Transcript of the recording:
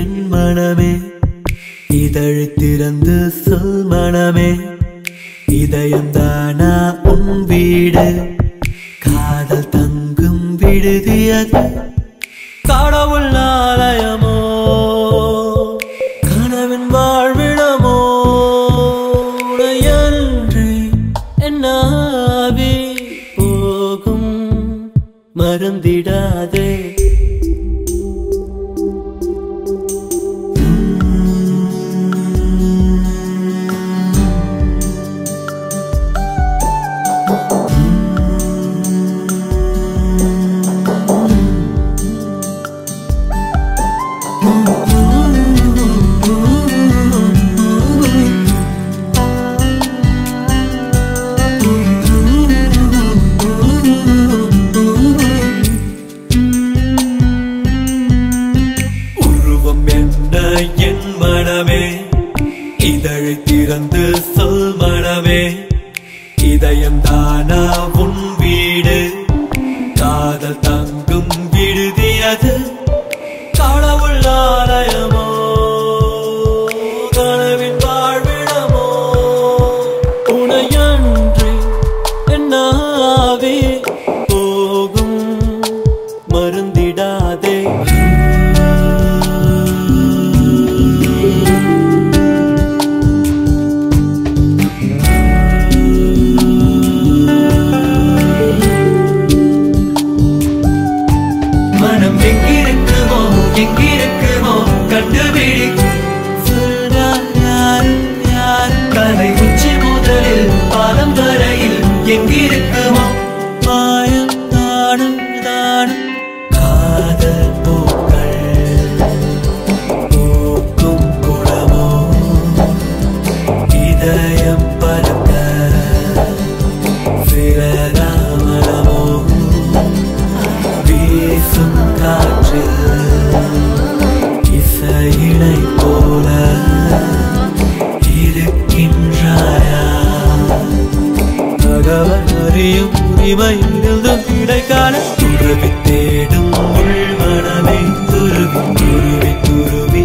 என் மனமே இதழ் திறந்து சொல் மனமே இதயம்தானா உன் வீடு காதல் தங்கும் விடுதியது கடவுள் ஆலயமோ கனவின் வாழ்விடமோ என்று என்னாவி போகும் மறந்திடாதே இதழ்த்திறந்து சொல் மனமே இதயம் தானா உன் வீடு காதல் தங்கும் விடுதியது கடவுள் ஆலயமோ கனவின் வாழ்விடமோ உனையன்றி என்னாவே போகும் மறந்திடாதே எங்கிருக்குமோ மாயம் தாடும் தாடும் காதல் பூக்கள் பூக்கும் குளமோ இதயம் பறக்க விரதாமலமோ வீசும் காற்றில் இசையினை போல இருக்கின்றாயா அறியும் உரிமையிலிருந்து கிடைக்கான துருவி தேடும் உள் மனமே துருவி துருவி துருவி